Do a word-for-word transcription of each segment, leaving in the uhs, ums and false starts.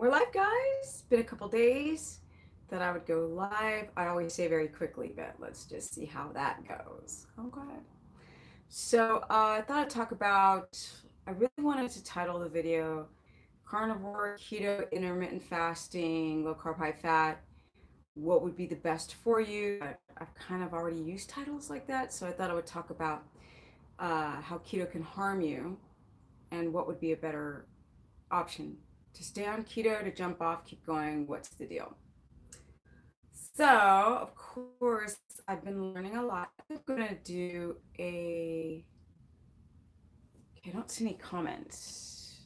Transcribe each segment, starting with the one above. we're live, guys. It's been a couple days that I would go live. I always say very quickly, but let's just see how that goes. Okay. So uh, I thought I'd talk about, I really wanted to title the video Carnivore, Keto, Intermittent Fasting, Low Carb, High Fat, what would be the best for you? I, I've kind of already used titles like that, so I thought I would talk about uh, how keto can harm you and what would be a better option to stay on keto, to jump off, keep going, what's the deal? So, of course, I've been learning a lot. I'm gonna do a, okay, I don't see any comments.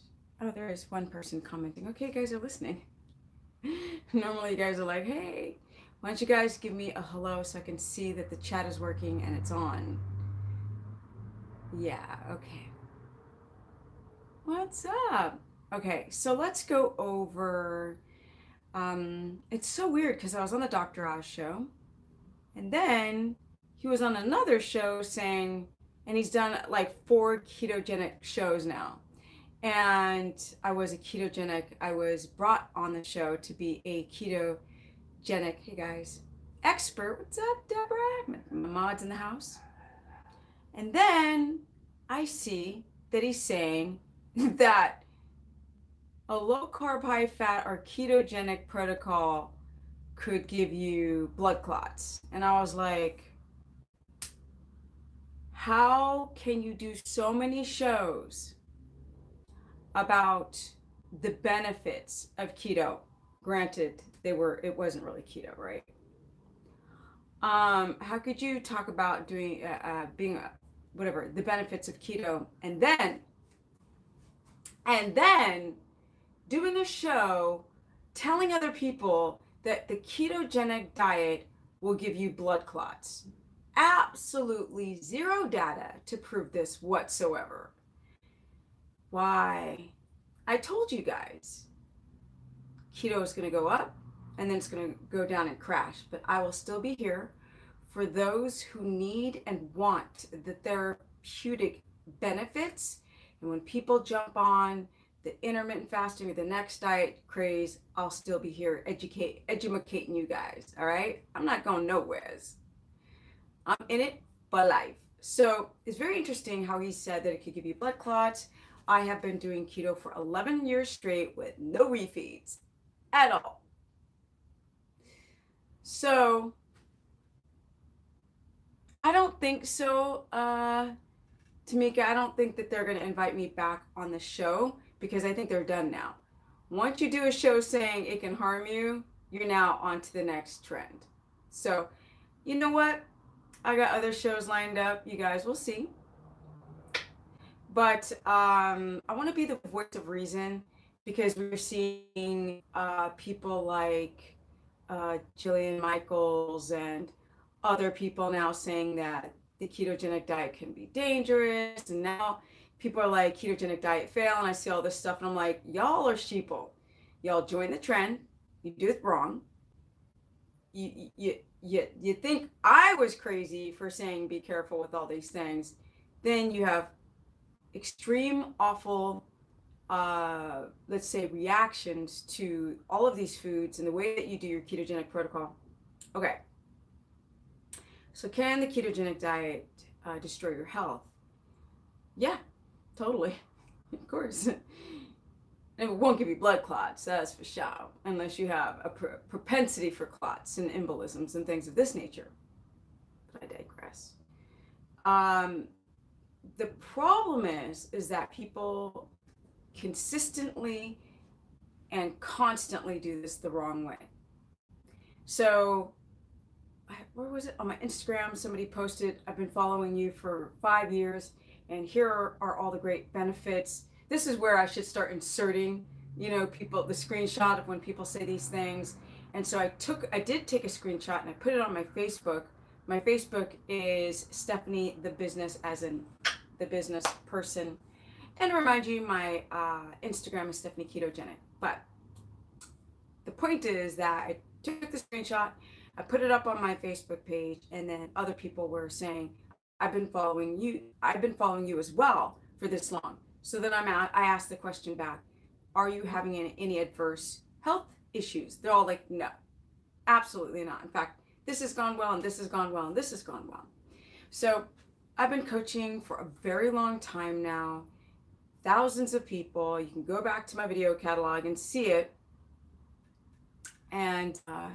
Oh, there is one person commenting. Okay, you guys are listening. Normally you guys are like, hey, why don't you guys give me a hello so I can see that the chat is working and it's on. Yeah, okay. What's up? Okay, so let's go over, um, it's so weird because I was on the Doctor Oz show and then he was on another show saying, and he's done like four ketogenic shows now. And I was a ketogenic, I was brought on the show to be a ketogenic, hey guys, expert. What's up, Deborah? My mod's in the house. And then I see that he's saying that a low-carb, high-fat or ketogenic protocol could give you blood clots. And I was like, how can you do so many shows about the benefits of keto? Granted, they were, it wasn't really keto, right? Um, how could you talk about doing, uh, uh, being, a, whatever, the benefits of keto, and then, and then, doing a show telling other people that the ketogenic diet will give you blood clots? Absolutely zero data to prove this whatsoever. Why? I told you guys, keto is going to go up and then it's going to go down and crash, but I will still be here for those who need and want the therapeutic benefits. And when people jump on the intermittent fasting or the next diet craze, I'll still be here educate, edumacating you guys, all right? I'm not going nowhere. I'm in it for life. So it's very interesting how he said that it could give you blood clots. I have been doing keto for eleven years straight with no refeeds at all. So I don't think so, uh, Tamika. I don't think that they're gonna invite me back on the show, because I think they're done now. Once you do a show saying it can harm you, you're now on to the next trend. So, you know what? I got other shows lined up. You guys will see. But um, I want to be the voice of reason, because we're seeing uh, people like uh, Jillian Michaels and other people now saying that the ketogenic diet can be dangerous. And now people are like, ketogenic diet fail, and I see all this stuff, and I'm like, y'all are sheeple. Y'all join the trend. You do it wrong. You, you, you, you think I was crazy for saying be careful with all these things. Then you have extreme, awful, uh, let's say, reactions to all of these foods and the way that you do your ketogenic protocol. Okay. So can the ketogenic diet uh, destroy your health? Yeah. Totally, of course. It won't give you blood clots, that's for sure, unless you have a pr propensity for clots and embolisms and things of this nature. But I digress. Um, the problem is, is that people consistently and constantly do this the wrong way. So, where was it? On my Instagram, somebody posted, I've been following you for five years. And here are all the great benefits. This is where I should start inserting, you know, people, the screenshot of when people say these things. And so I took, I did take a screenshot and I put it on my Facebook. My Facebook is Stephanie the Business, as in the business person. And to remind you, my uh, Instagram is Stephanie Ketogenic. But the point is that I took the screenshot, I put it up on my Facebook page, and then other people were saying, I've been following you, I've been following you as well for this long. So then I'm out, I asked the question back, are you having any, any adverse health issues? They're all like, no, absolutely not. In fact, this has gone well, and this has gone well, and this has gone well. So I've been coaching for a very long time now, thousands of people. You can go back to my video catalog and see it. And uh,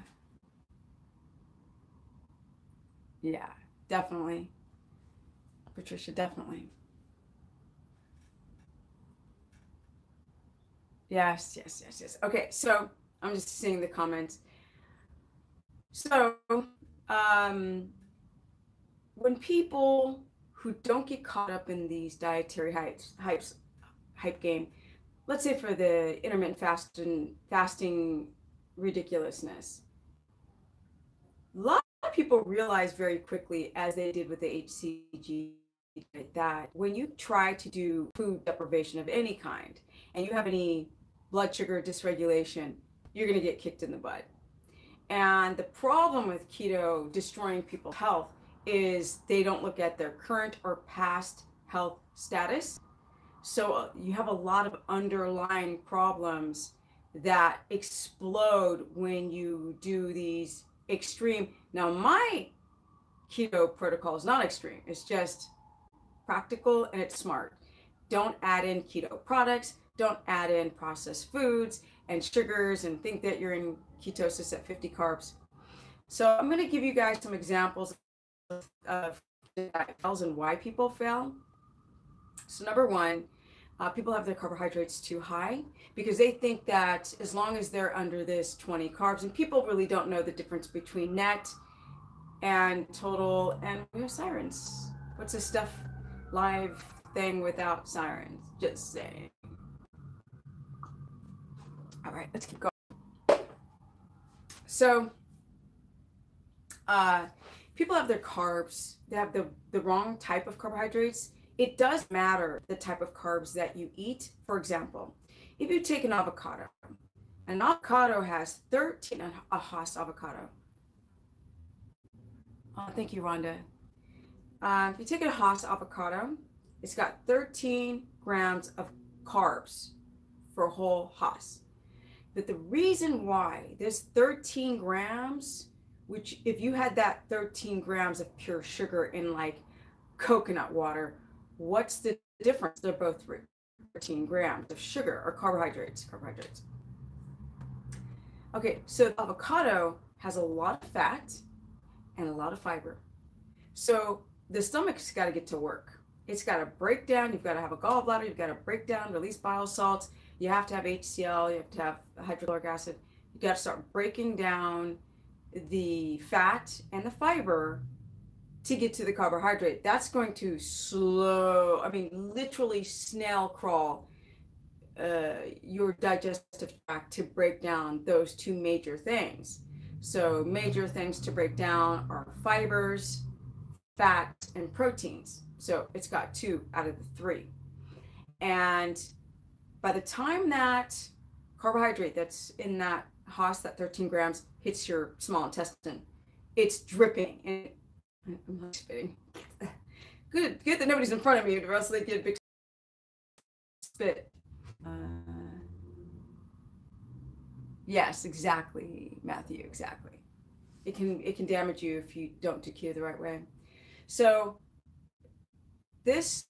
yeah, definitely. Patricia, definitely. Yes, yes, yes, yes. Okay, so I'm just seeing the comments. So um, when people who don't get caught up in these dietary hypes, hypes, hype game, let's say for the intermittent fasting, fasting ridiculousness, a lot of people realize very quickly, as they did with the H C G, that when you try to do food deprivation of any kind, and you have any blood sugar dysregulation, you're going to get kicked in the butt. And the problem with keto destroying people's health is they don't look at their current or past health status. So you have a lot of underlying problems that explode when you do these extreme. Now, my keto protocol is not extreme. It's just practical and it's smart. Don't add in keto products. Don't add in processed foods and sugars and think that you're in ketosis at fifty carbs. So I'm going to give you guys some examples of fails and why people fail. So number one, uh, people have their carbohydrates too high because they think that as long as they're under this twenty carbs, and people really don't know the difference between net and total. And we have sirens. What's this stuff live thing without sirens? Just saying. All right, let's keep going. So uh, people have their carbs, they have the, the wrong type of carbohydrates. It does matter the type of carbs that you eat. For example, if you take an avocado, an avocado has thirteen, a Hass avocado. Oh, thank you, Rhonda. Uh, if you take a Hass avocado, it's got thirteen grams of carbs for a whole Hass. But the reason why there's thirteen grams, which if you had that thirteen grams of pure sugar in like coconut water, what's the difference? They're both thirteen grams of sugar or carbohydrates, carbohydrates. Okay, so avocado has a lot of fat and a lot of fiber. So the stomach's got to get to work. It's got to break down. You've got to have a gallbladder. You've got to break down, release bile salts. You have to have H C L, you have to have hydrochloric acid. You got to start breaking down the fat and the fiber to get to the carbohydrate. That's going to slow, I mean, literally snail crawl uh, your digestive tract to break down those two major things. So major things to break down are fibers, fat, and proteins. So it's got two out of the three. And by the time that carbohydrate that's in that Hass, that thirteen grams, hits your small intestine, it's dripping. And I'm not spitting. Good, good that nobody's in front of me, or else they get a big spit. Uh, yes, exactly, Matthew, exactly. It can it can damage you if you don't do keto the right way. So this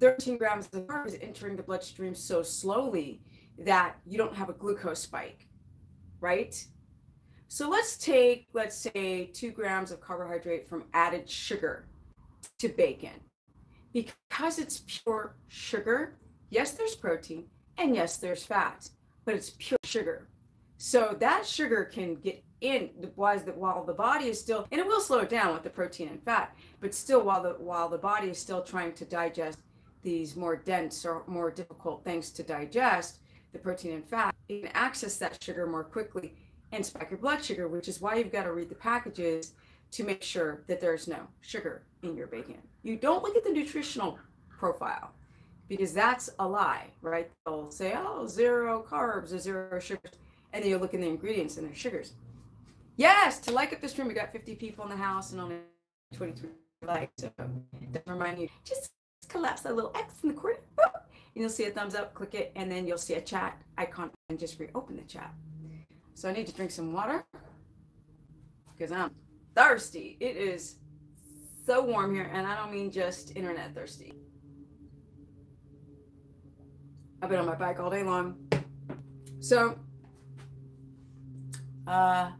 thirteen grams of carbs is entering the bloodstream so slowly that you don't have a glucose spike, right? So let's take, let's say, two grams of carbohydrate from added sugar to bacon. Because it's pure sugar, yes, there's protein, and yes, there's fat, but it's pure sugar. So that sugar can get in while the body is still, and it will slow it down with the protein and fat, but still while the, while the body is still trying to digest these more dense or more difficult things to digest, the protein and fat, you can access that sugar more quickly and spike your blood sugar, which is why you've got to read the packages to make sure that there's no sugar in your bacon. You don't look at the nutritional profile because that's a lie, right? They'll say, oh, zero carbs or zero sugars, and then you look in the ingredients and there's sugars. Yes, to like up the stream, we got fifty people in the house and only twenty-three likes, so don't remind you, just collapse that little X in the corner. and you'll see a thumbs up, click it, and then you'll see a chat icon and just reopen the chat. So I need to drink some water because I'm thirsty. It is so warm here, and I don't mean just internet thirsty. I've been on my bike all day long. So, uh,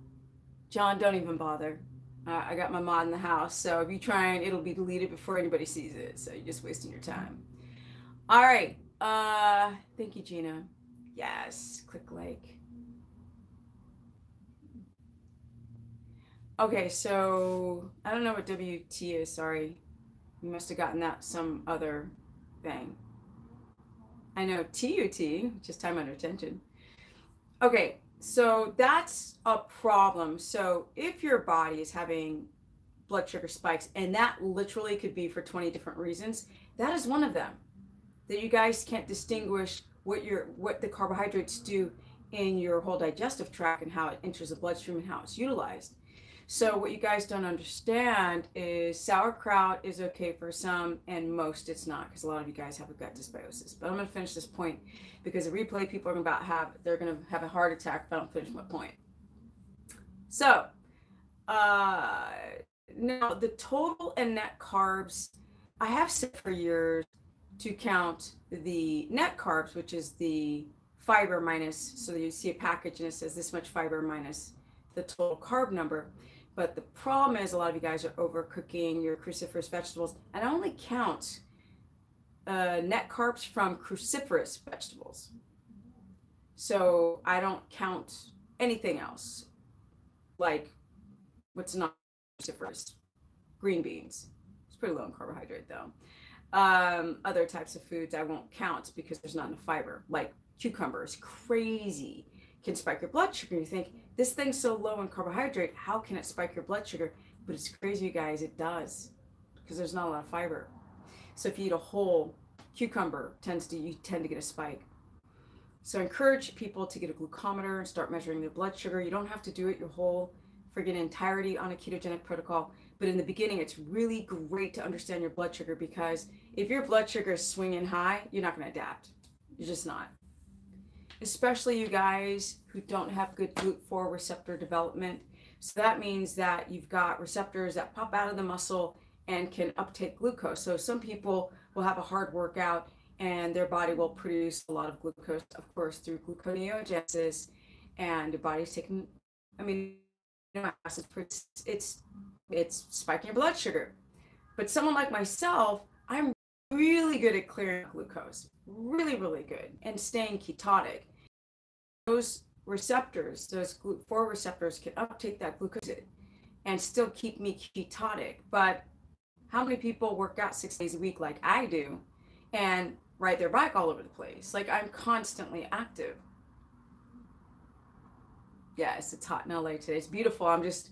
John, don't even bother. Uh, I got my mod in the house, so if you try and it'll be deleted before anybody sees it. So you're just wasting your time. All right. Uh, thank you, Gina. Yes. Click like. Okay, so I don't know what W T is. Sorry. You must have gotten that some other thing. I know T U T, just time under tension. Okay, so that's a problem. So if your body is having blood sugar spikes, and that literally could be for twenty different reasons, that is one of them. That you guys can't distinguish what your what the carbohydrates do in your whole digestive tract and how it enters the bloodstream and how it's utilized. So what you guys don't understand is sauerkraut is okay for some and most it's not, because a lot of you guys have a gut dysbiosis. But I'm going to finish this point because the replay people are about have, they're going to have a heart attack if I don't finish my point. So uh, now the total and net carbs, I have said for years to count the net carbs, which is the fiber minus, so you see a package and it says this much fiber minus the total carb number. But the problem is a lot of you guys are overcooking your cruciferous vegetables, and I only count uh, net carbs from cruciferous vegetables. So I don't count anything else, like what's not cruciferous, green beans. It's pretty low in carbohydrate though. Um, other types of foods I won't count because there's not enough fiber, like cucumbers, crazy, can spike your blood sugar. You think, this thing's so low in carbohydrate, how can it spike your blood sugar? But it's crazy, you guys, it does, because there's not a lot of fiber. So if you eat a whole cucumber, tends to you tend to get a spike. So I encourage people to get a glucometer and start measuring their blood sugar. You don't have to do it your whole friggin' entirety on a ketogenic protocol, but in the beginning, it's really great to understand your blood sugar, because if your blood sugar is swinging high, you're not gonna adapt, you're just not. Especially you guys who don't have good glut four receptor development. So that means that you've got receptors that pop out of the muscle and can uptake glucose. So some people will have a hard workout and their body will produce a lot of glucose, of course, through gluconeogenesis, and your body's taking, I mean, it's, it's, it's spiking your blood sugar. But someone like myself, I'm really good at clearing glucose, really, really good, and staying ketotic. Those receptors, those glut four receptors, can uptake that glucose and still keep me ketotic. But how many people work out six days a week like I do and ride their bike all over the place? Like, I'm constantly active. Yes, it's hot in L A today. It's beautiful. I'm just,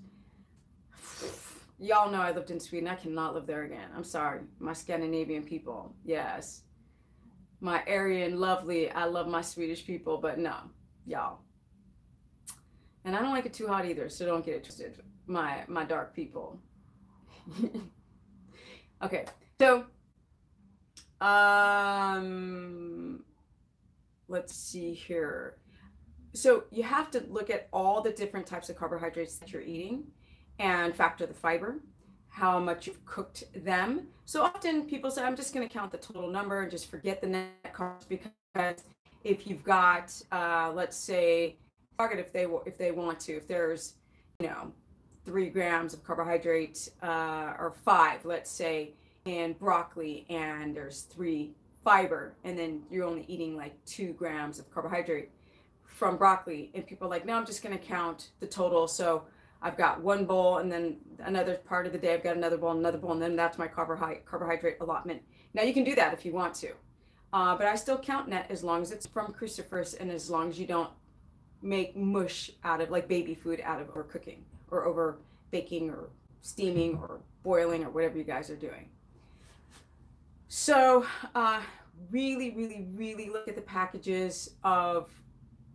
y'all know I lived in Sweden. I cannot live there again. I'm sorry. My Scandinavian people. Yes. My Aryan, lovely. I love my Swedish people, but no, y'all. And I don't like it too hot either, so don't get it twisted. My my dark people. Okay, so um, let's see here. So you have to look at all the different types of carbohydrates that you're eating and factor the fiber, how much you've cooked them. So often people say, I'm just going to count the total number and just forget the net carbs, because if you've got, uh, let's say, target if they if they want to, if there's, you know, three grams of carbohydrate uh, or five, let's say, in broccoli, and there's three fiber, and then you're only eating like two grams of carbohydrate from broccoli, and people are like, no, I'm just going to count the total. So I've got one bowl, and then another part of the day I've got another bowl, another bowl, and then that's my carbohydrate carbohydrate allotment. Now you can do that if you want to, uh, but I still count net as long as it's from cruciferous and as long as you don't make mush out of, like, baby food out of overcooking or over baking or steaming or boiling or whatever you guys are doing. So uh, really, really, really look at the packages of,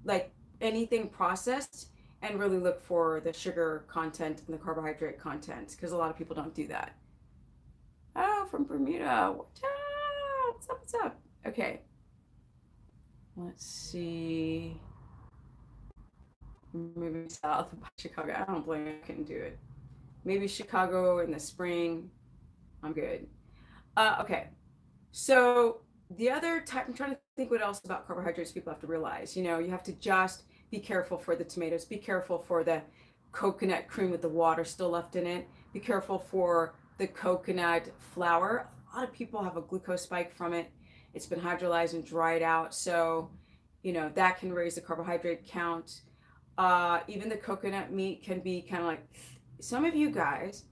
like, anything processed, and really look for the sugar content and the carbohydrate content, because a lot of people don't do that. Oh, from Bermuda, what's up, what's up, what's up? Okay, Let's see. Moving south of Chicago. I don't blame you. I couldn't do it. Maybe Chicago in the spring. I'm good. Uh, okay. So the other type, I'm trying to think what else about carbohydrates people have to realize. You know, you have to just be careful for the tomatoes. Be careful for the coconut cream with the water still left in it. Be careful for the coconut flour. A lot of people have a glucose spike from it. It's been hydrolyzed and dried out. So, you know, that can raise the carbohydrate count. Uh, even the coconut meat can be kind of like, some of you guys,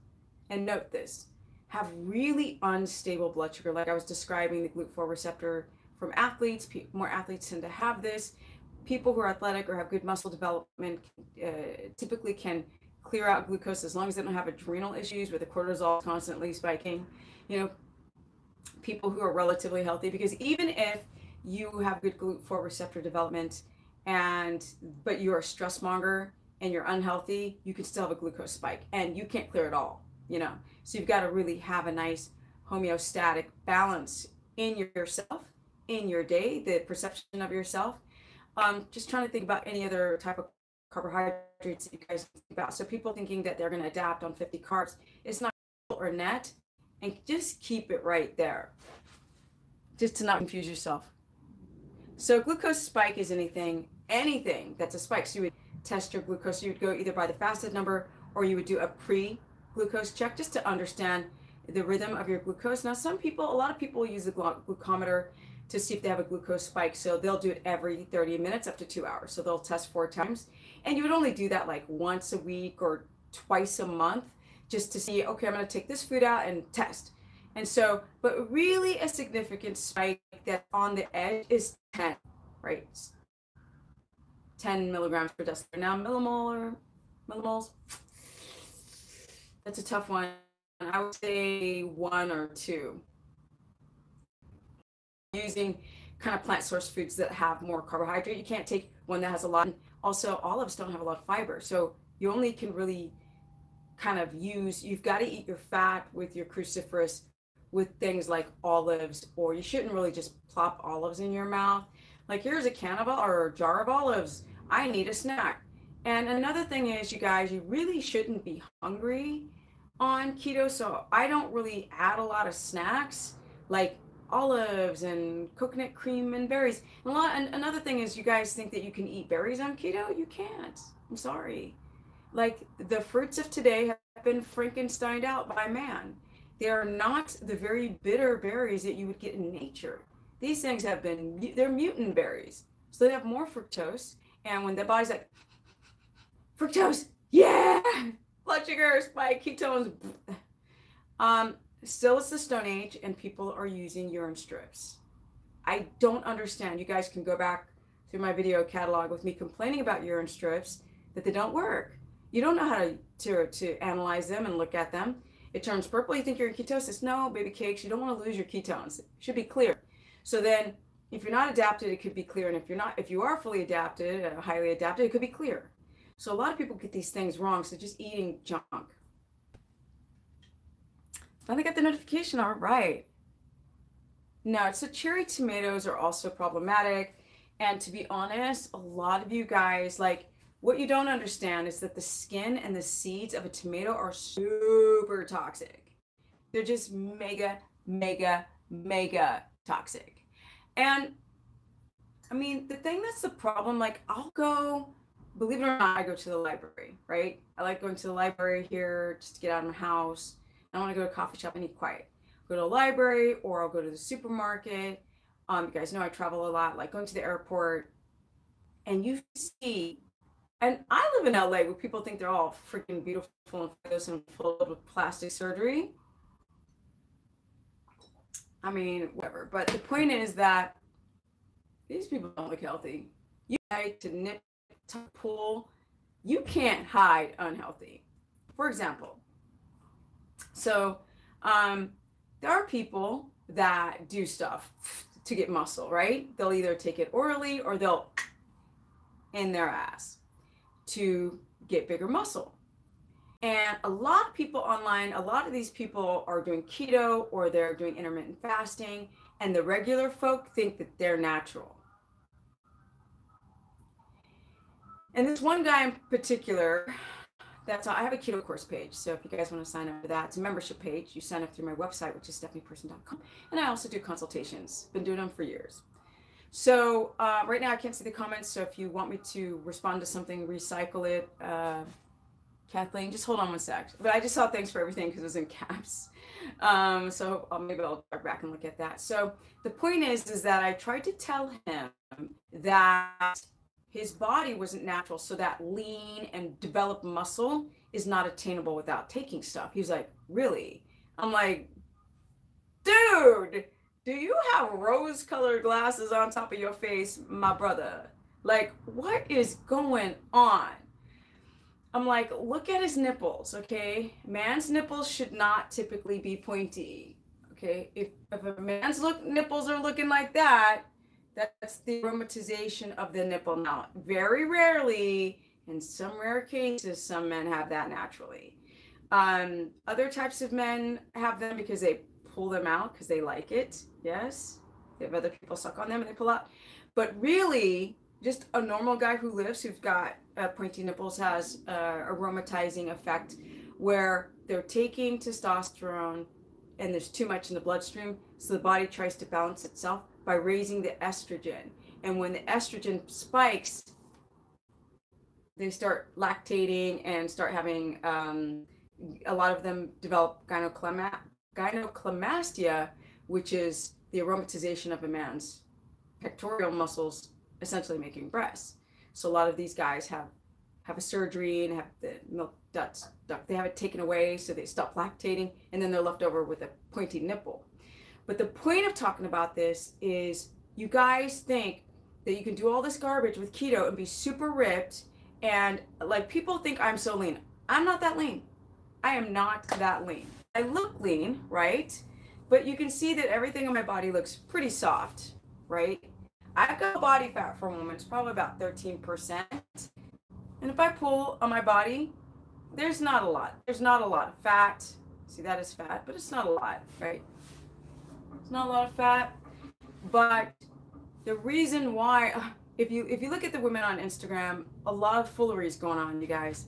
and note this, have really unstable blood sugar. Like I was describing the glut four receptor from athletes. More athletes tend to have this. People who are athletic or have good muscle development uh, typically can clear out glucose as long as they don't have adrenal issues where the cortisol is constantly spiking. You know, people who are relatively healthy, because even if you have good glut four receptor development and but you're a stress monger and you're unhealthy, you can still have a glucose spike and you can't clear it all, you know. So you've got to really have a nice homeostatic balance in yourself, in your day, the perception of yourself. Um, just trying to think about any other type of carbohydrates that you guys think about. So people thinking that they're going to adapt on fifty carbs, it's not or net, and just keep it right there, just to not confuse yourself. So glucose spike is anything, anything that's a spike. So you would test your glucose. You would go either by the fasted number or you would do a pre-glucose check just to understand the rhythm of your glucose. Now, some people, a lot of people use the glucometer to see if they have a glucose spike. So they'll do it every thirty minutes up to two hours. So they'll test four times. And you would only do that like once a week or twice a month just to see, okay, I'm going to take this food out and test. And so, but really a significant spike that's on the edge is ten, right? ten milligrams per deciliter. Now, millimolar, millimoles, that's a tough one. I would say one or two. Using kind of plant source foods that have more carbohydrate, you can't take one that has a lot. And also, olives don't have a lot of fiber. So you only can really kind of use, you've got to eat your fat with your cruciferous with things like olives, or you shouldn't really just plop olives in your mouth. Like, here's a can of or a jar of olives. I need a snack. And another thing is, you guys, you really shouldn't be hungry on keto. So I don't really add a lot of snacks like olives and coconut cream and berries. And, a lot, and another thing is, you guys think that you can eat berries on keto? You can't. I'm sorry. Like, the fruits of today have been Frankensteined out by man. They are not the very bitter berries that you would get in nature. These things have been, they're mutant berries. So they have more fructose. And when the body's like, fructose, yeah, blood sugar spike, ketones. Um, still, it's the Stone Age and people are using urine strips. I don't understand. You guys can go back through my video catalog with me complaining about urine strips, that they don't work. You don't know how to, to, to analyze them and look at them. It turns purple, you think you're in ketosis. No, baby cakes, you don't want to lose your ketones. It should be clear. So then if you're not adapted, it could be clear. And if you're not, if you are fully adapted and highly adapted, it could be clear. So a lot of people get these things wrong. So just eating junk. Finally got the notification, all right. Now, so cherry tomatoes are also problematic. And to be honest, a lot of you guys, like, what you don't understand is that the skin and the seeds of a tomato are super toxic. They're just mega, mega, mega toxic. And I mean, the thing that's the problem, like, I'll go, believe it or not, I go to the library, right? I like going to the library here just to get out of my house. I want to go to a coffee shop and eat quiet. Go to a library, or I'll go to the supermarket. Um, you guys know I travel a lot, like going to the airport, and you see. And I live in L A where people think they're all freaking beautiful and full of plastic surgery. I mean, whatever. But the point is that these people don't look healthy. You like to nip, to pull. You can't hide unhealthy. For example, so um, there are people that do stuff to get muscle, right? They'll either take it orally or they'll in their ass to get bigger muscle. And a lot of people online, a lot of these people are doing keto or they're doing intermittent fasting, and the regular folk think that they're natural. And this one guy in particular, that's all. I have a keto course page, so if you guys want to sign up for that, it's a membership page. You sign up through my website, which is stephanie person dot com, and I also do consultations. Been doing them for years. So uh, right now I can't see the comments, so if you want me to respond to something, recycle it, uh, Kathleen, just hold on one sec. But I just saw thanks for everything because it was in caps. Um, so I'll, maybe I'll go back and look at that. So the point is, is that I tried to tell him that his body wasn't natural, so that lean and developed muscle is not attainable without taking stuff. He was like, really? I'm like, dude, do you have rose-colored glasses on top of your face, my brother? Like, what is going on? I'm like, look at his nipples, okay? Man's nipples should not typically be pointy, okay? If, if a man's look, nipples are looking like that, that's the aromatization of the nipple. Now, very rarely, in some rare cases, some men have that naturally. Um, other types of men have them because they pull them out because they like it. Yes, they have other people suck on them and they pull out. But really, just a normal guy who lives, who's got uh, pointy nipples, has uh, aromatizing effect where they're taking testosterone and there's too much in the bloodstream, so the body tries to balance itself by raising the estrogen. And when the estrogen spikes, they start lactating and start having, um, a lot of them develop gynecomastia, gynecomastia, which is the aromatization of a man's pectoral muscles, essentially making breasts. So a lot of these guys have, have a surgery and have the milk ducts, duct, they have it taken away, so they stop lactating, and then they're left over with a pointy nipple. But the point of talking about this is, you guys think that you can do all this garbage with keto and be super ripped, and like, people think I'm so lean. I'm not that lean. I am not that lean. I look lean, right? But you can see that everything in my body looks pretty soft, right? I've got body fat for a woman. It's probably about thirteen percent. And if I pull on my body, there's not a lot. There's not a lot of fat. See, that is fat, but it's not a lot, right? It's not a lot of fat. But the reason why, if you if you look at the women on Instagram, a lot of foolery is going on, you guys.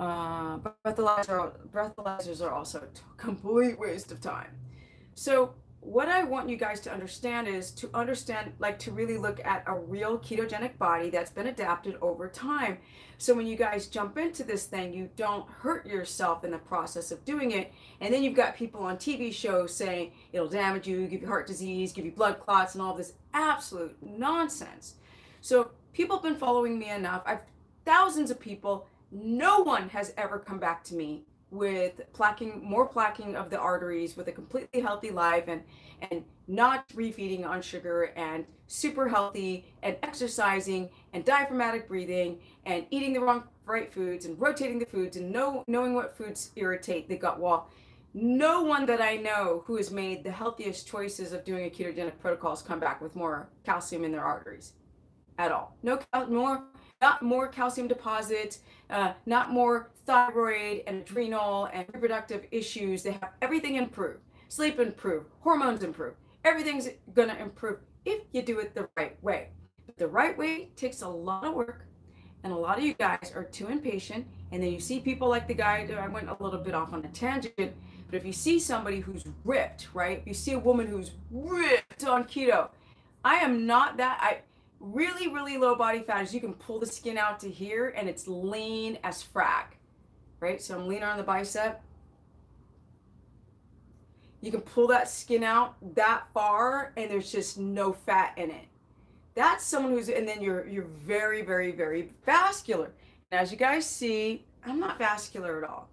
Uh, breathalyzer, breathalyzers are also a complete waste of time. So what I want you guys to understand is to understand, like, to really look at a real ketogenic body that's been adapted over time. So when you guys jump into this thing, you don't hurt yourself in the process of doing it. And then you've got people on T V shows saying it'll damage you, give you heart disease, give you blood clots, and all this absolute nonsense. So people have been following me enough. I've thousands of people. No one has ever come back to me with plaquing, more plaquing of the arteries, with a completely healthy life, and and not refeeding on sugar, and super healthy, and exercising, and diaphragmatic breathing, and eating the wrong right foods, and rotating the foods, and know, knowing what foods irritate the gut wall. No one that I know who has made the healthiest choices of doing a ketogenic protocol has come back with more calcium in their arteries at all. No more. Not more calcium deposits, uh, not more thyroid and adrenal and reproductive issues. They have everything improved. Sleep improved, hormones improved. Everything's gonna improve if you do it the right way. But the right way takes a lot of work, and a lot of you guys are too impatient. And then you see people like the guy, I went a little bit off on a tangent, but if you see somebody who's ripped, right? You see a woman who's ripped on keto. I am not that. I. Really, really low body fat is you can pull the skin out to here and it's lean as frack, right? So I'm leaner on the bicep. You can pull that skin out that far and there's just no fat in it. That's someone who's, and then you're, you're very, very, very vascular. And as you guys see, I'm not vascular at all.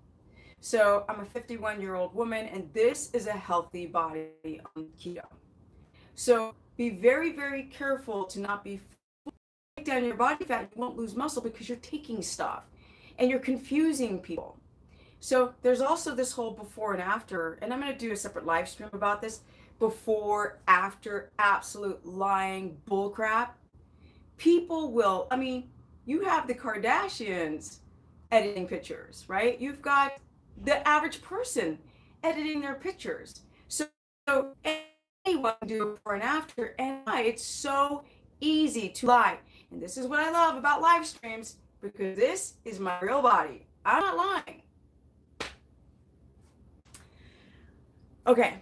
So I'm a fifty-one year old woman, and this is a healthy body on keto. So be very, very careful to not be take down your body fat. You won't lose muscle because you're taking stuff and you're confusing people. So there's also this whole before and after, and I'm going to do a separate live stream about this before, after, absolute lying bullcrap. People will, I mean, you have the Kardashians editing pictures, right? You've got the average person editing their pictures. So, so and anyone do before and after, and it's so easy to lie. And this is what I love about live streams, because this is my real body. I'm not lying. Okay.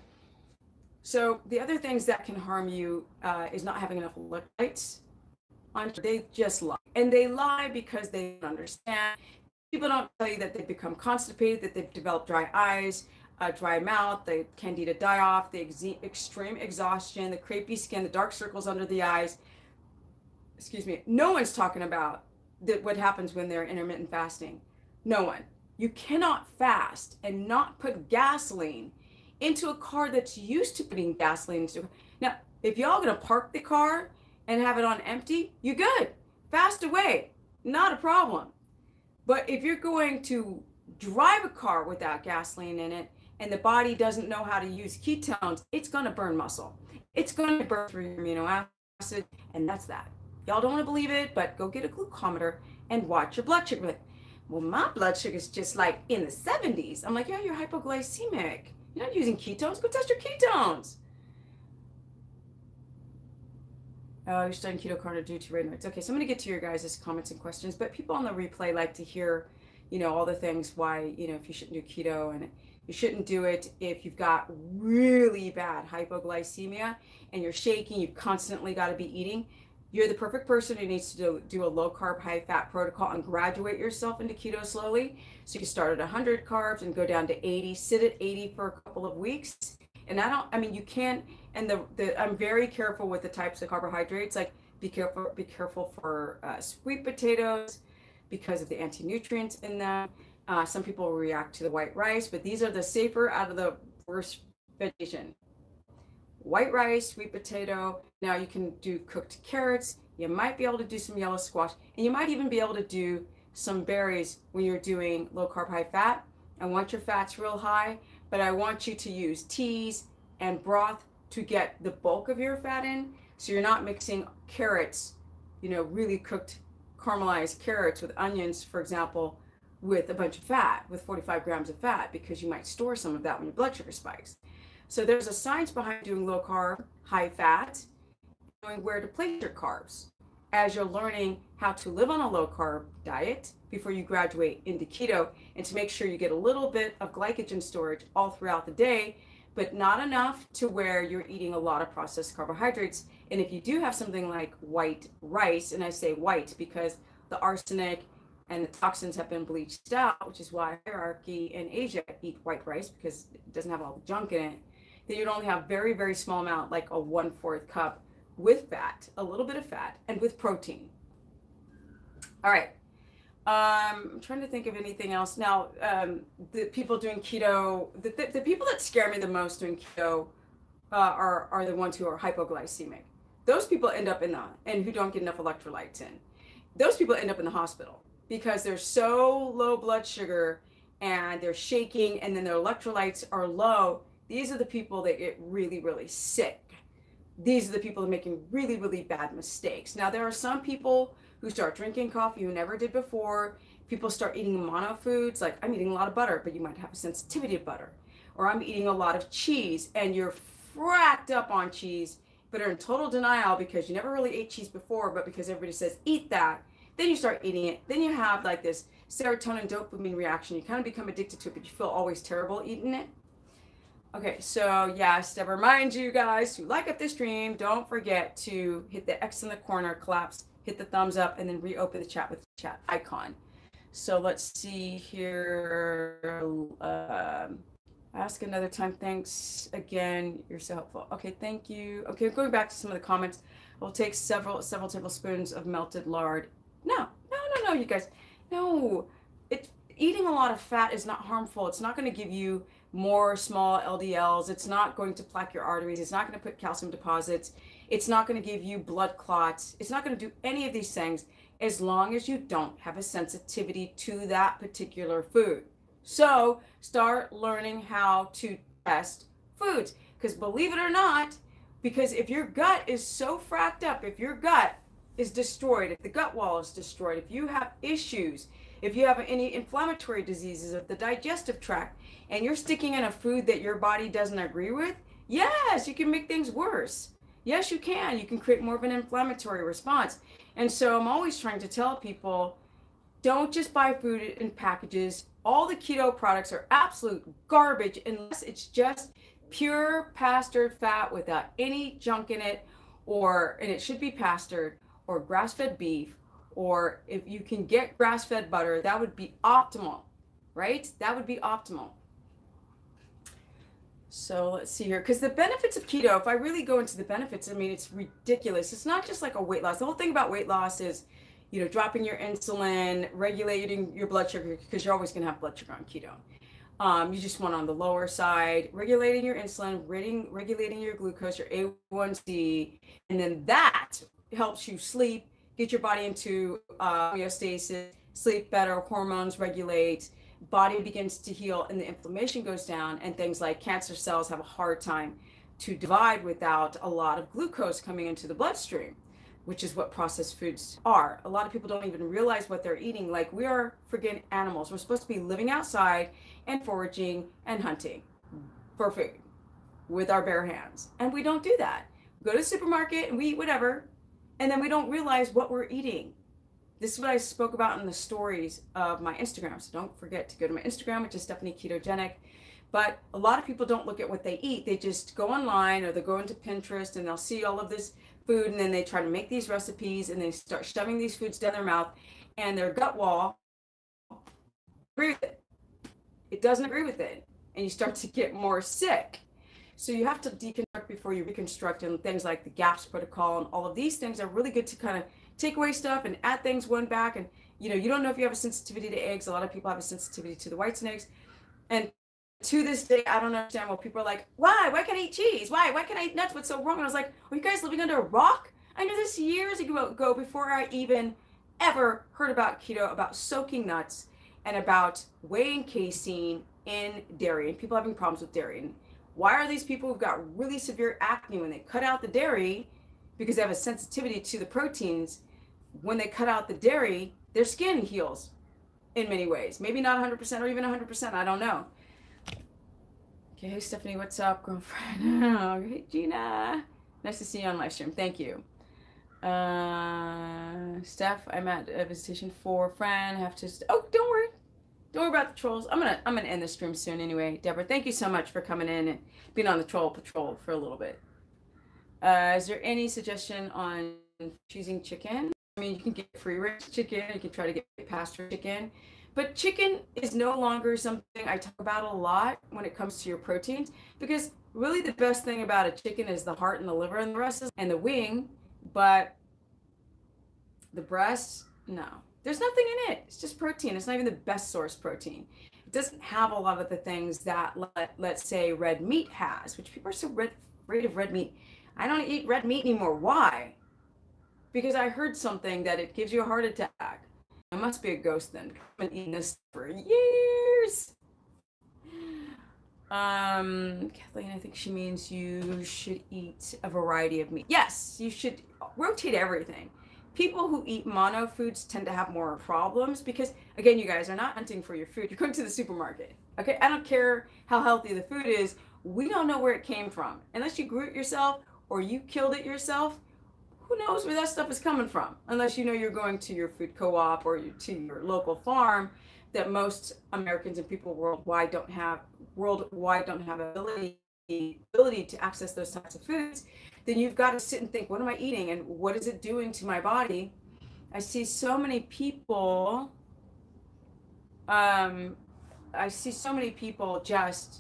So the other things that can harm you uh, is not having enough electrolytes. They just lie. And they lie because they don't understand. People don't tell you that they've become constipated, that they've developed dry eyes, a dry mouth, the candida die-off, the ex extreme exhaustion, the crepey skin, the dark circles under the eyes. Excuse me. No one's talking about that, what happens when they're intermittent fasting. No one. You cannot fast and not put gasoline into a car that's used to putting gasoline into. Now, if y'all gonna park the car and have it on empty, you're good. Fast away, not a problem. But if you're going to drive a car without gasoline in it, and the body doesn't know how to use ketones, it's going to burn muscle. It's going to burn through your amino acid, and that's that. Y'all don't want to believe it, but go get a glucometer and watch your blood sugar. Like, well, my blood sugar is just like in the seventies. I'm like, yeah, you're hypoglycemic. You're not using ketones. Go test your ketones. Oh, you're studying keto cardio due to retinoids. Okay, so I'm going to get to your guys' comments and questions, but people on the replay like to hear, you know, all the things why, you know, if you shouldn't do keto, and you shouldn't do it if you've got really bad hypoglycemia and you're shaking, you've constantly got to be eating. You're the perfect person who needs to do, do a low carb, high fat protocol and graduate yourself into keto slowly. So you start at one hundred carbs and go down to eighty, sit at eighty for a couple of weeks. And I don't, I mean, you can't, and the, the, I'm very careful with the types of carbohydrates. Like be careful, be careful for uh, sweet potatoes because of the anti-nutrients in them. Uh, some people react to the white rice, but these are the safer out of the worst vegetation. White rice, sweet potato. Now you can do cooked carrots. You might be able to do some yellow squash, and you might even be able to do some berries when you're doing low carb, high fat. And once your fat's real high, but I want you to use teas and broth to get the bulk of your fat in. So you're not mixing carrots, you know, really cooked caramelized carrots with onions, for example, with a bunch of fat, with forty-five grams of fat, because you might store some of that when your blood sugar spikes. So there's a science behind doing low carb, high fat, knowing where to place your carbs as you're learning how to live on a low carb diet before you graduate into keto, and to make sure you get a little bit of glycogen storage all throughout the day, but not enough to where you're eating a lot of processed carbohydrates. And if you do have something like white rice, and I say white because the arsenic and the toxins have been bleached out, which is why hierarchy in Asia eat white rice because it doesn't have all the junk in it, then you'd only have very, very small amount, like a one-fourth cup with fat, a little bit of fat, and with protein. All right. Um, I'm trying to think of anything else. Now, um, the people doing keto, the, the, the people that scare me the most doing keto uh, are, are the ones who are hypoglycemic. Those people end up in the, and who don't get enough electrolytes in. Those people end up in the hospital because they're so low blood sugar and they're shaking and then their electrolytes are low. These are the people that get really, really sick. These are the people that are making really, really bad mistakes. Now, there are some people who start drinking coffee who never did before. People start eating mono foods, like I'm eating a lot of butter, but you might have a sensitivity to butter. Or I'm eating a lot of cheese, and you're fracked up on cheese, but are in total denial because you never really ate cheese before, but because everybody says, eat that, then you start eating it. Then you have like this serotonin dopamine reaction. You kind of become addicted to it, but you feel always terrible eating it. Okay, so yes, to remind you guys to like up the stream, don't forget to hit the X in the corner, collapse, hit the thumbs up, and then reopen the chat with the chat icon. So let's see here. Um, ask another time. Thanks again. You're so helpful. Okay, thank you. Okay, going back to some of the comments. We'll take several several tablespoons of melted lard. No, no, no, no, you guys. No, it, eating a lot of fat is not harmful. It's not going to give you more small L D Ls. It's not going to plaque your arteries. It's not going to put calcium deposits. It's not going to give you blood clots. It's not going to do any of these things as long as you don't have a sensitivity to that particular food. So start learning how to test foods, because believe it or not, because if your gut is so fracked up, if your gut is destroyed, if the gut wall is destroyed, if you have issues, if you have any inflammatory diseases of the digestive tract, and you're sticking in a food that your body doesn't agree with, yes, you can make things worse. Yes, you can. You can create more of an inflammatory response. And so I'm always trying to tell people, don't just buy food in packages. All the keto products are absolute garbage unless it's just pure pastured fat without any junk in it, or, and it should be pastured, or grass-fed beef, or if you can get grass-fed butter, that would be optimal, right? That would be optimal. So let's see here, because the benefits of keto, if I really go into the benefits, I mean, it's ridiculous. It's not just like a weight loss. The whole thing about weight loss is, you know, dropping your insulin, regulating your blood sugar, because you're always going to have blood sugar on keto. Um, you just want on the lower side, regulating your insulin, regulating, regulating your glucose, your A one C, and then that helps you sleep, get your body into uh, homeostasis, sleep better, hormones regulate, body begins to heal, and the inflammation goes down, and things like cancer cells have a hard time to divide without a lot of glucose coming into the bloodstream, which is what processed foods are. A lot of people don't even realize what they're eating. Like, we are friggin' animals. We're supposed to be living outside and foraging and hunting for food with our bare hands, and we don't do that. We go to the supermarket and we eat whatever, and then we don't realize what we're eating. This is what I spoke about in the stories of my Instagram. So don't forget to go to my Instagram, which is Stephanie Ketogenic. But a lot of people don't look at what they eat. They just go online, or they go into Pinterest, and they'll see all of this food, and then they try to make these recipes, and they start shoving these foods down their mouth, and their gut wall agree with it. It doesn't agree with it. And you start to get more sick. So you have to deconstruct before you reconstruct, and things like the GAPS protocol and all of these things are really good to kind of take away stuff and add things one back. And, you know, you don't know if you have a sensitivity to eggs. A lot of people have a sensitivity to the whites and eggs. And to this day, I don't understand why people are like, why? Why can't I eat cheese? Why? Why can't I eat nuts? What's so wrong? And I was like, are you guys living under a rock? I knew this years ago before I even ever heard about keto, about soaking nuts and about weighing casein in dairy and people having problems with dairy. And why are these people who've got really severe acne when they cut out the dairy, because they have a sensitivity to the proteins, when they cut out the dairy, their skin heals in many ways. Maybe not one hundred percent or even one hundred percent, I don't know. Okay, hey Stephanie, what's up, girlfriend? Oh, hey Gina, nice to see you on live stream, thank you. Uh, Steph, I'm at a visitation for a friend, have to, oh, don't worry. Don't worry about the trolls. I'm gonna, I'm gonna end this stream soon anyway. Deborah, thank you so much for coming in and being on the troll patrol for a little bit. Uh, is there any suggestion on choosing chicken? I mean, you can get free range chicken, you can try to get pasture chicken, but chicken is no longer something I talk about a lot when it comes to your proteins, because really the best thing about a chicken is the heart and the liver and the rest is, and the wing, but the breast, no, there's nothing in it. It's just protein. It's not even the best source protein. It doesn't have a lot of the things that let, let's say red meat has, which people are so red, afraid of red meat. I don't eat red meat anymore. Why? Because I heard something that it gives you a heart attack. I must be a ghost then. I've been eating this for years. Um, Kathleen, I think she means you should eat a variety of meat. Yes, you should rotate everything. People who eat mono foods tend to have more problems because, again, you guys are not hunting for your food. You're going to the supermarket, okay? I don't care how healthy the food is. We don't know where it came from. Unless you grew it yourself or you killed it yourself, who knows where that stuff is coming from? Unless you know you're going to your food co-op or you, to your local farm, that most Americans and people worldwide don't have worldwide don't have ability ability to access those types of foods. Then you've got to sit and think, what am I eating and what is it doing to my body? I see so many people. Um, I see so many people just.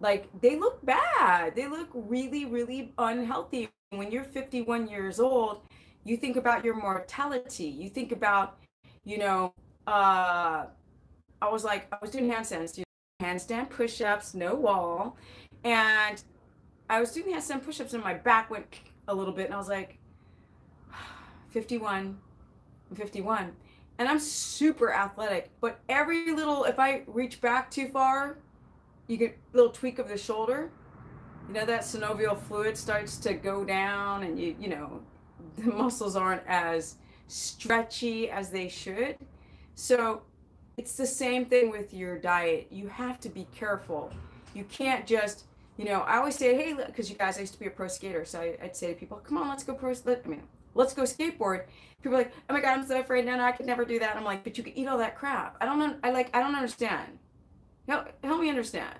Like, they look bad. They look really, really unhealthy. When you're fifty-one years old, you think about your mortality. You think about, you know, uh, I was like, I was doing handstands, you know, handstand push-ups, no wall. And I was doing handstand push-ups and my back went a little bit. And I was like, fifty-one, I'm fifty-one. And I'm super athletic, but every little, if I reach back too far, you get a little tweak of the shoulder, you know, that synovial fluid starts to go down, and you you know, the muscles aren't as stretchy as they should. So it's the same thing with your diet. You have to be careful. You can't just, you know, I always say, hey, because you guys, I used to be a pro skater, so I, I'd say to people, come on, let's go pro. Let, I mean, let's go skateboard. People are like, oh my God, I'm so afraid. No, no, I could never do that. And I'm like, but you can eat all that crap. I don't, I like, I don't understand. Help, help me understand.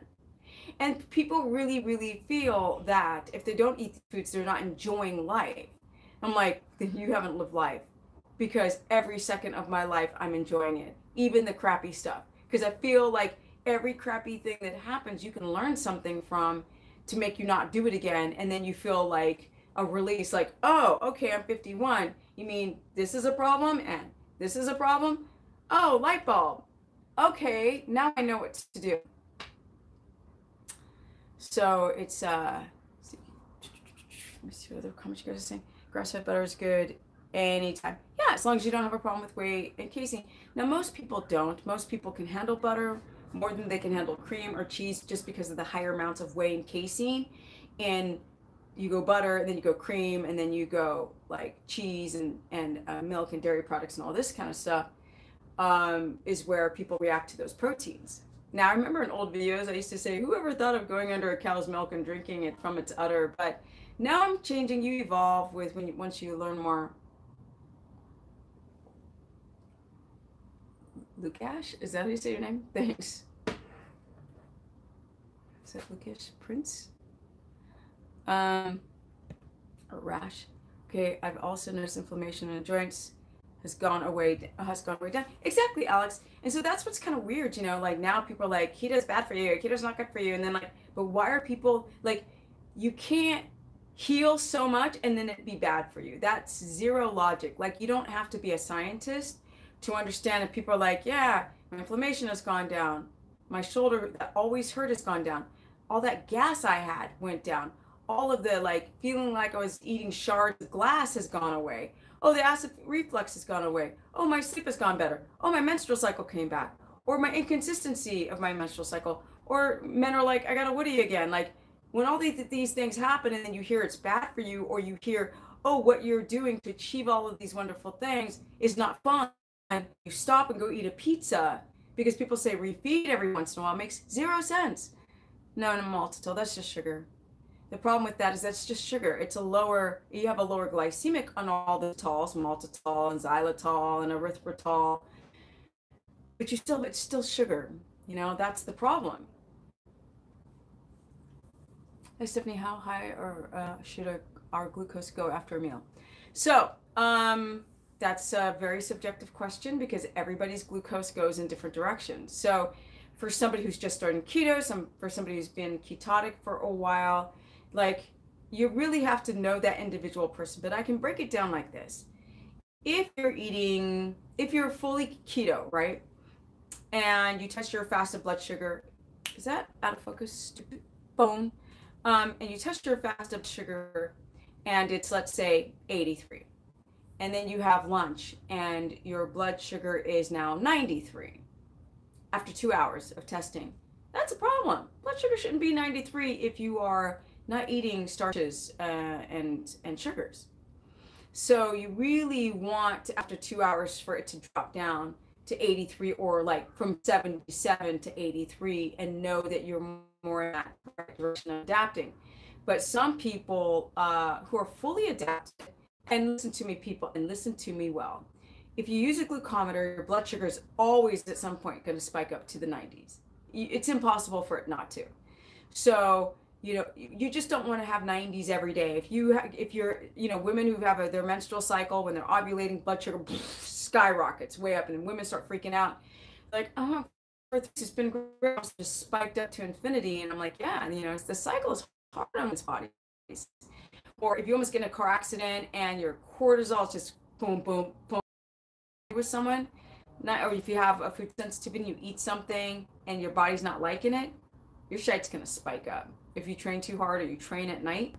And people really, really feel that if they don't eat foods, they're not enjoying life. I'm like, then you haven't lived life, because every second of my life, I'm enjoying it. Even the crappy stuff. Because I feel like every crappy thing that happens, you can learn something from to make you not do it again. And then you feel like a release, like, oh, okay, I'm fifty-one. You mean this is a problem and this is a problem? Oh, light bulb. Okay, now I know what to do. So it's, uh, let's see. Let me see what other comments you guys are saying. Grass-fed butter is good anytime. Yeah, as long as you don't have a problem with whey and casein. Now, most people don't. Most people can handle butter more than they can handle cream or cheese, just because of the higher amounts of whey and casein. And you go butter, and then you go cream, and then you go like cheese and, and uh, milk and dairy products and all this kind of stuff, um, is where people react to those proteins. Now, I remember in old videos, I used to say, whoever thought of going under a cow's milk and drinking it from its udder? But now I'm changing. You evolve with when you, once you learn more. Lukash, is that how you say your name? Thanks. Is that Lukash Prince? Um, a rash. Okay, I've also noticed inflammation in the joints has gone away, has gone way down. Exactly, Alex. And so that's what's kind of weird, you know, like now people are like, keto's bad for you, keto's not good for you. And then like, but why are people like, you can't heal so much and then it'd be bad for you. That's zero logic. Like, you don't have to be a scientist to understand that people are like, yeah, my inflammation has gone down. My shoulder that always hurt has gone down. All that gas I had went down. All of the like feeling like I was eating shards of glass has gone away. Oh, the acid reflux has gone away. Oh, my sleep has gone better. Oh, my menstrual cycle came back. Or my inconsistency of my menstrual cycle. Or men are like, I got a Woody again. Like, when all these, these things happen and then you hear it's bad for you, or you hear, oh, what you're doing to achieve all of these wonderful things is not fun. And you stop and go eat a pizza because people say refeed every once in a while. It makes zero sense. No, no maltitol, that's just sugar. The problem with that is that's just sugar. It's a lower, you have a lower glycemic on all the tols, maltitol and xylitol and erythritol, but you still, it's still sugar. You know, that's the problem. Hey Stephanie, how high or uh, should our, our glucose go after a meal? So, um, that's a very subjective question because everybody's glucose goes in different directions. So for somebody who's just starting keto, some for somebody who's been ketotic for a while, like you really have to know that individual person, but I can break it down like this. If you're eating, if you're fully keto, right? And you test your fasted blood sugar, is that out of focus, stupid phone? Um, and you test your fasted sugar and it's, let's say, eighty-three. And then you have lunch and your blood sugar is now ninety-three after two hours of testing. That's a problem. Blood sugar shouldn't be ninety-three if you are not eating starches uh, and, and sugars. So you really want, after two hours, for it to drop down to eighty-three, or like from seventy-seven to eighty-three, and know that you're more in that direction of adapting. But some people uh, who are fully adapted, and listen to me, people, and listen to me well. If you use a glucometer, your blood sugar is always at some point going to spike up to the nineties. It's impossible for it not to. So, you know, you just don't want to have nineties every day. If you, if you're, you know, women who have a, their menstrual cycle, when they're ovulating, blood sugar skyrockets way up, and then women start freaking out. Like, oh, this has been great. It's just spiked up to infinity. And I'm like, yeah, and you know, it's, the cycle is hard on its body. Or if you almost get in a car accident and your cortisol is just boom, boom, boom with someone, not, or if you have a food sensitivity and you eat something and your body's not liking it, your shite's going to spike up. If you train too hard or you train at night,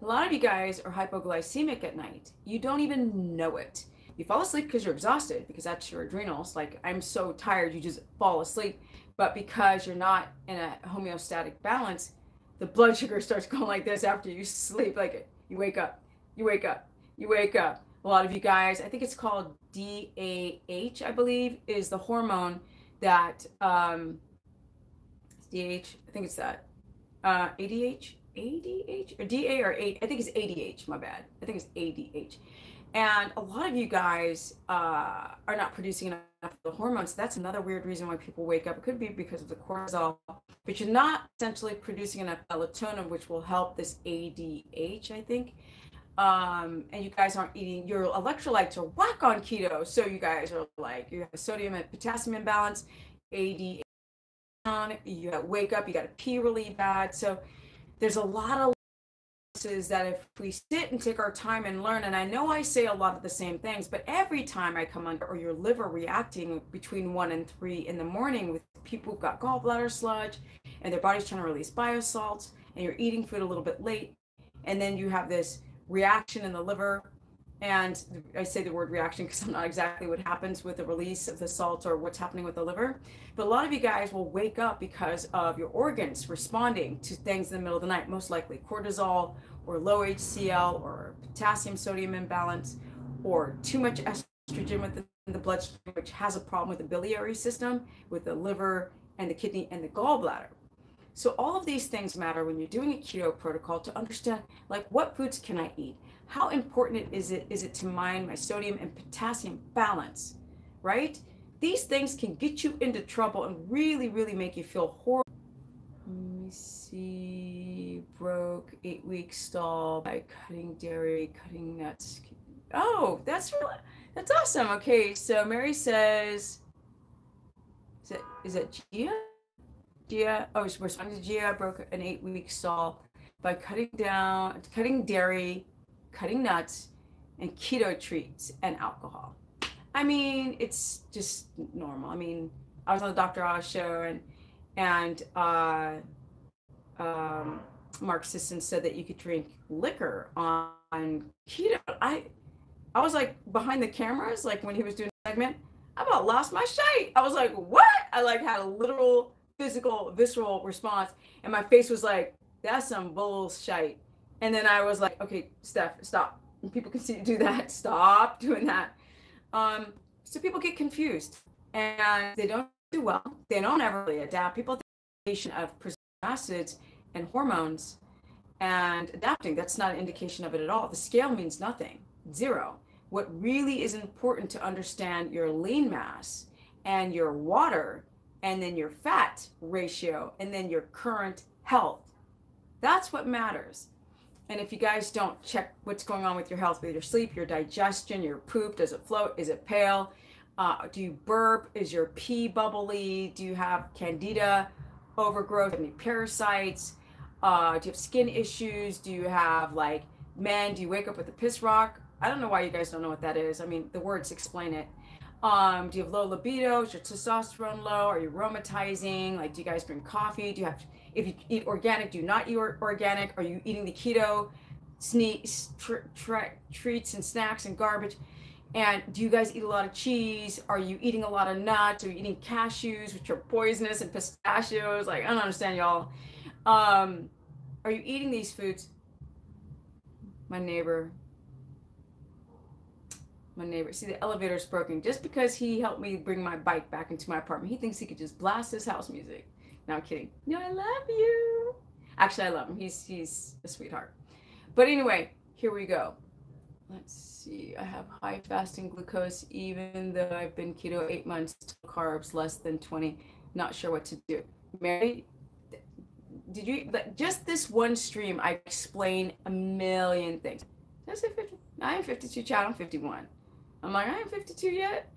a lot of you guys are hypoglycemic at night. You don't even know it. You fall asleep because you're exhausted, because that's your adrenals. Like, I'm so tired, you just fall asleep. But because you're not in a homeostatic balance, the blood sugar starts going like this after you sleep. Like, you wake up, you wake up, you wake up. A lot of you guys, I think it's called D A H, I believe, is the hormone that, um, D H, I think it's that, uh, A D H, A D H or D A or A, I think it's A D H, my bad. I think it's A D H. And a lot of you guys uh, are not producing enough of the hormones. That's another weird reason why people wake up. It could be because of the cortisol, but you're not essentially producing enough melatonin, which will help this A D H, I think. Um, and you guys aren't eating, your electrolytes are whack on keto. So you guys are like, you have a sodium and potassium imbalance, A D H, you gotta wake up, you gotta pee really bad. So there's a lot of lessons that if we sit and take our time and learn, and I know I say a lot of the same things, but every time I come under, or your liver reacting between one and three in the morning with people who've got gallbladder sludge and their body's trying to release biosalts, and you're eating food a little bit late, and then you have this reaction in the liver. And I say the word reaction because I'm not exactly what happens with the release of the salt or what's happening with the liver. But a lot of you guys will wake up because of your organs responding to things in the middle of the night, most likely cortisol or low H C L or potassium sodium imbalance or too much estrogen within the bloodstream, which has a problem with the biliary system, with the liver and the kidney and the gallbladder. So all of these things matter when you're doing a keto protocol to understand, like, what foods can I eat? How important is it is it to mind my sodium and potassium balance, right? These things can get you into trouble and really, really make you feel horrible. Let me see, broke, eight week stall by cutting dairy, cutting nuts. Oh, that's really, that's awesome. Okay, so Mary says, is that, is that Gia? Gia, oh, she's responding to Gia, broke an eight-week stall by cutting down, cutting dairy, cutting nuts, and keto treats and alcohol. I mean, it's just normal. I mean, I was on the Doctor Oz show, and and uh, um, Mark Sisson said that you could drink liquor on, on keto. I, I was like behind the cameras, like when he was doing the segment, I about lost my shite. I was like, what? I like had a literal physical, visceral response, and my face was like, that's some bullshit. And then I was like, okay, Steph, stop. People can see you do that. Stop doing that. Um, so people get confused, and they don't do well. They don't ever really adapt. People think of preserved acids and hormones and adapting. That's not an indication of it at all. The scale means nothing, zero. What really is important to understand your lean mass and your water and then your fat ratio, and then your current health. That's what matters. And if you guys don't check what's going on with your health, with your sleep, your digestion, your poop, does it float? Is it pale? Uh, do you burp? Is your pee bubbly? Do you have candida overgrowth? Any parasites? Uh, do you have skin issues? Do you have, like, men, do you wake up with a piss rock? I don't know why you guys don't know what that is. I mean, the words explain it. Um, do you have low libido? Is your testosterone low? Are you aromatizing? Like, do you guys drink coffee? Do you have, if you eat organic, do you not eat organic? Are you eating the keto sneaks, tr tr treats and snacks and garbage? And do you guys eat a lot of cheese? Are you eating a lot of nuts? Are you eating cashews, which are poisonous, and pistachios? Like, I don't understand y'all. Um, are you eating these foods? My neighbor. My neighbor, see, the elevator's broken. Just because he helped me bring my bike back into my apartment, he thinks he could just blast his house music. No, I'm kidding. No, I love you. Actually, I love him. He's he's a sweetheart. But anyway, here we go. Let's see. I have high fasting glucose, even though I've been keto eight months, carbs less than twenty. Not sure what to do. Mary, did you just this one stream? I explain a million things. Did I say fifty? I am fifty-two, child. I'm fifty-one. I'm like, I ain't fifty-two yet.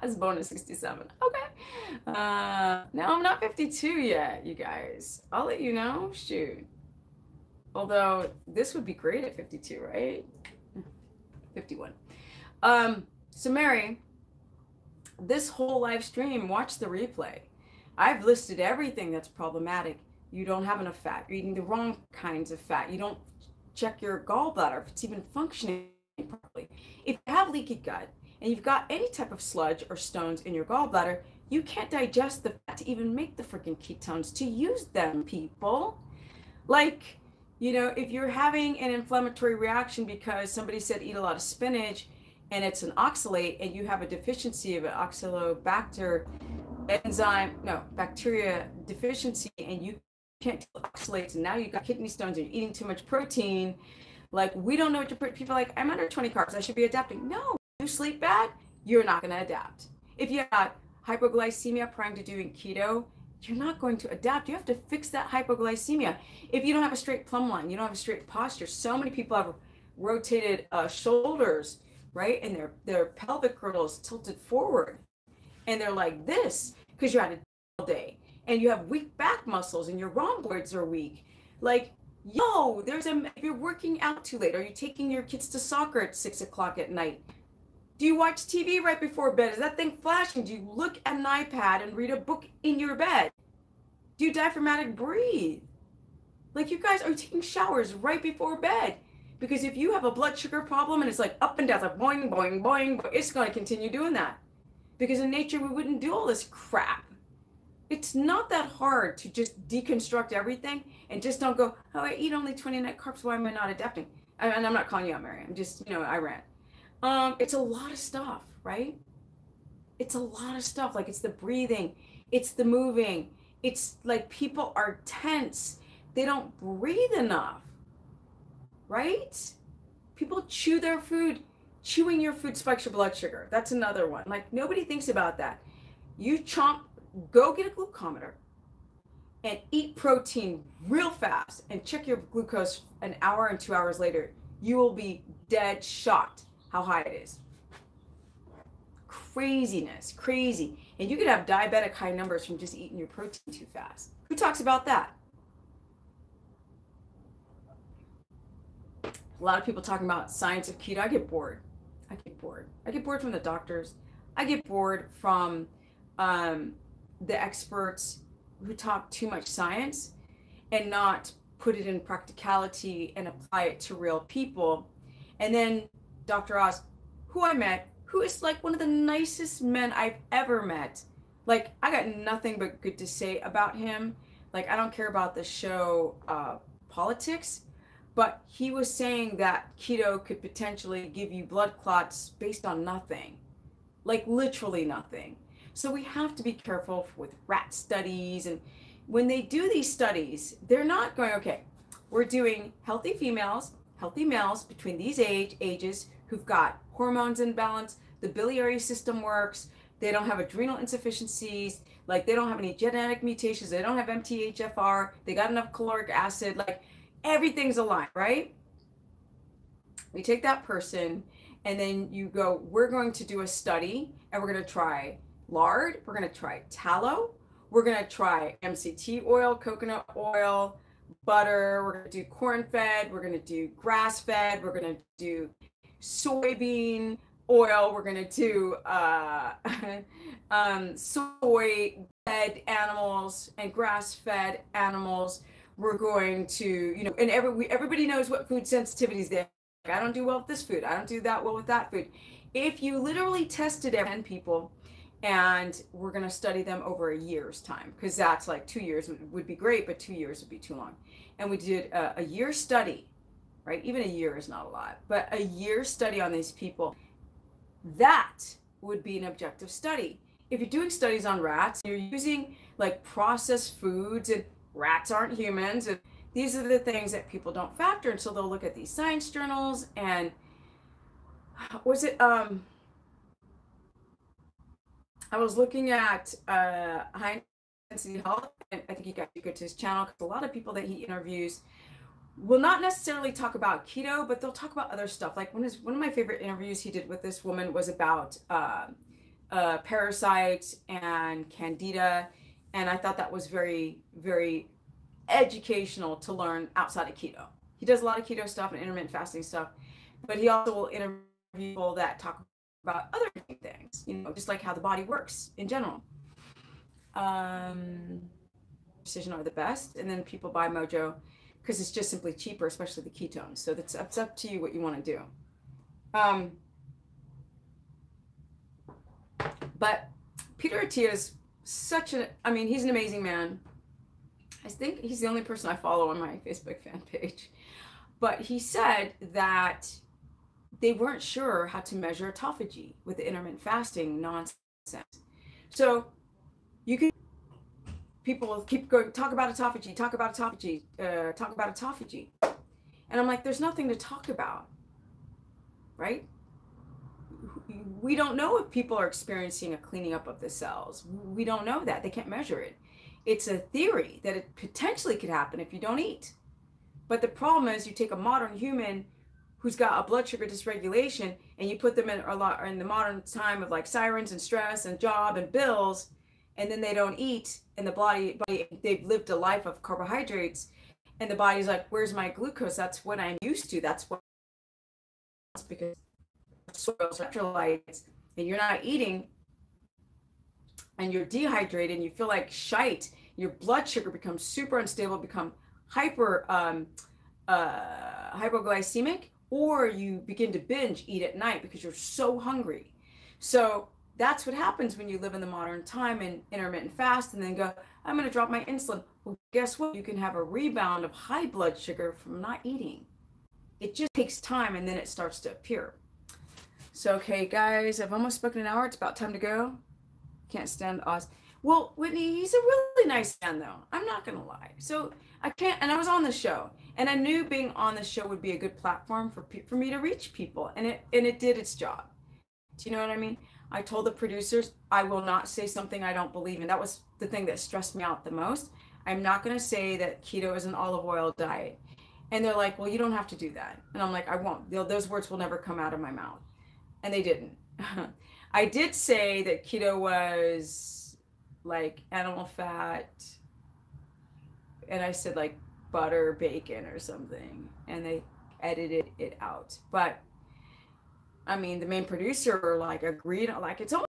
That's bonus sixty-seven. Okay. Uh, now I'm not fifty-two yet, you guys. I'll let you know. Shoot. Although this would be great at fifty-two, right? fifty-one. Um, so Mary, this whole live stream, watch the replay. I've listed everything that's problematic. You don't have enough fat. You're eating the wrong kinds of fat. You don't check your gallbladder if it's even functioning properly. If you have leaky gut and you've got any type of sludge or stones in your gallbladder, you can't digest the fat to even make the freaking ketones to use them, people. Like, you know, if you're having an inflammatory reaction because somebody said eat a lot of spinach and it's an oxalate and you have a deficiency of an oxalobacter enzyme, no, bacteria deficiency, and you can't tell the oxalates, and now you've got kidney stones, and you're eating too much protein. Like, we don't know what to put. People are like, I'm under twenty carbs, I should be adapting. No, you sleep bad, you're not going to adapt. If you're not hypoglycemia primed to doing keto, you're not going to adapt. You have to fix that hypoglycemia. If you don't have a straight plumb line, you don't have a straight posture. So many people have rotated uh, shoulders, right? And their, their pelvic girdles tilted forward. And they're like this because you're at it all day. And you have weak back muscles and your rhomboids are weak. Like, yo, there's a, if you're working out too late, are you taking your kids to soccer at six o'clock at night? Do you watch T V right before bed? Is that thing flashing? Do you look at an iPad and read a book in your bed? Do you diaphragmatic breathe? Like, you guys are taking showers right before bed. Because if you have a blood sugar problem and it's like up and down, it's like boing, boing, boing, boing, it's gonna continue doing that. Because in nature, we wouldn't do all this crap. It's not that hard to just deconstruct everything and just don't go, oh, I eat only twenty net carbs, why am I not adapting? And I'm not calling you out, Mary, I'm just, you know, I rant. Um, it's a lot of stuff, right? It's a lot of stuff. Like, it's the breathing, it's the moving. It's like people are tense. They don't breathe enough, right? People chew their food. Chewing your food spikes your blood sugar. That's another one. Like, nobody thinks about that. You chomp, go get a glucometer and eat protein real fast and check your glucose an hour and two hours later. You will be dead shocked how high it is. Craziness, crazy. And you could have diabetic high numbers from just eating your protein too fast. Who talks about that? A lot of people talking about science of keto. I get bored. I get bored. I get bored from the doctors. I get bored from um, the experts who talk too much science and not put it in practicality and apply it to real people. And then Doctor Oz, who I met, who is like one of the nicest men I've ever met. Like, I got nothing but good to say about him. Like, I don't care about the show uh, politics, but he was saying that keto could potentially give you blood clots based on nothing, like literally nothing. So we have to be careful with rat studies. And when they do these studies, they're not going, okay, we're doing healthy females, healthy males between these age ages who've got hormones in balance, the biliary system works, they don't have adrenal insufficiencies, like they don't have any genetic mutations, they don't have M T H F R, they got enough caloric acid, like everything's aligned, right? We take that person and then you go, we're going to do a study and we're gonna try lard, we're gonna try tallow, we're gonna try M C T oil, coconut oil, butter, we're gonna do corn fed, we're gonna do grass fed, we're gonna do soybean oil, we're gonna do uh, um, soy fed animals and grass fed animals. We're going to, you know, and every, we, everybody knows what food sensitivities they have. Like, I don't do well with this food, I don't do that well with that food. If you literally tested ten people, and we're going to study them over a year's time, because that's like two years would be great, but two years would be too long. And we did a, a year study, right? Even a year is not a lot, but a year study on these people. That would be an objective study. If you're doing studies on rats, you're using like processed foods, and rats aren't humans. And these are the things that people don't factor. And so they'll look at these science journals, and was it, um, I was looking at uh, High Intensity Health, and I think he got to go to his channel, because a lot of people that he interviews will not necessarily talk about keto, but they'll talk about other stuff. Like one, is, one of my favorite interviews he did with this woman was about uh, uh, parasites and candida, and I thought that was very, very educational to learn outside of keto. He does a lot of keto stuff and intermittent fasting stuff, but he also will interview people that talk about other things, you know, just like how the body works in general. Um, precision are the best, and then people buy Mojo because it's just simply cheaper, especially the ketones. So that's it's up to you what you want to do. Um, but Peter Attia is such an, I mean, he's an amazing man. I think he's the only person I follow on my Facebook fan page. But he said that they weren't sure how to measure autophagy with the intermittent fasting nonsense. So you can people keep going, talk about autophagy, talk about autophagy, uh, talk about autophagy. And I'm like, there's nothing to talk about, right? We don't know if people are experiencing a cleaning up of the cells. We don't know that. They can't measure it. It's a theory that it potentially could happen if you don't eat. But the problem is you take a modern human who's got a blood sugar dysregulation and you put them in a lot in the modern time of like sirens and stress and job and bills, and then they don't eat, and the body, body they've lived a life of carbohydrates, and the body's like, where's my glucose? That's what I'm used to. That's what because soils, electrolytes, and you're not eating and you're dehydrated and you feel like shite. Your blood sugar becomes super unstable, become hyper um, uh, hypoglycemic, or you begin to binge eat at night because you're so hungry. So that's what happens when you live in the modern time and intermittent fast and then go, I'm going to drop my insulin. Well, guess what? You can have a rebound of high blood sugar from not eating. It just takes time, and then it starts to appear. So, okay, guys, I've almost spoken an hour. It's about time to go. Can't stand Oz. Well, Whitney, he's a really nice man, though. I'm not going to lie. So I can't, and I was on the show, and I knew being on the show would be a good platform for for me to reach people, and it and it did its job. Do you know what I mean? I told the producers, I will not say something I don't believe in. That was the thing that stressed me out the most. I'm not going to say that keto is an olive oil diet. And they're like, well, you don't have to do that. And I'm like, I won't. They'll, those words will never come out of my mouth. And they didn't. I did say that keto was like animal fat. And I said like butter, bacon or something. And they edited it out. But I mean, the main producer like agreed, like it's almost